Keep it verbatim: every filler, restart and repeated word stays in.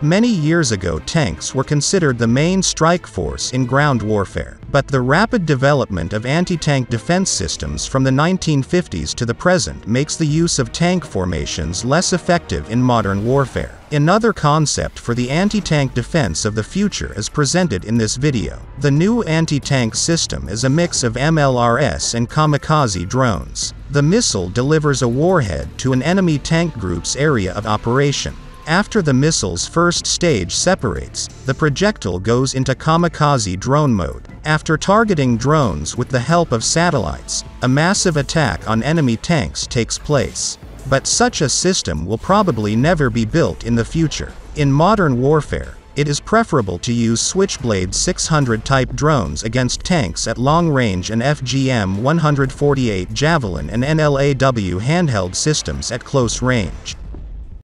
Many years ago, tanks were considered the main strike force in ground warfare, but the rapid development of anti-tank defense systems from the nineteen fifties to the present makes the use of tank formations less effective in modern warfare. Another concept for the anti-tank defense of the future is presented in this video. The new anti-tank system is a mix of M L R S and kamikaze drones. The missile delivers a warhead to an enemy tank group's area of operation. After the missile's first stage separates, the projectile goes into kamikaze drone mode. After targeting drones with the help of satellites, a massive attack on enemy tanks takes place. But such a system will probably never be built in the future. In modern warfare, it is preferable to use Switchblade six hundred type drones against tanks at long range and F G M one forty-eight Javelin and N L A W handheld systems at close range.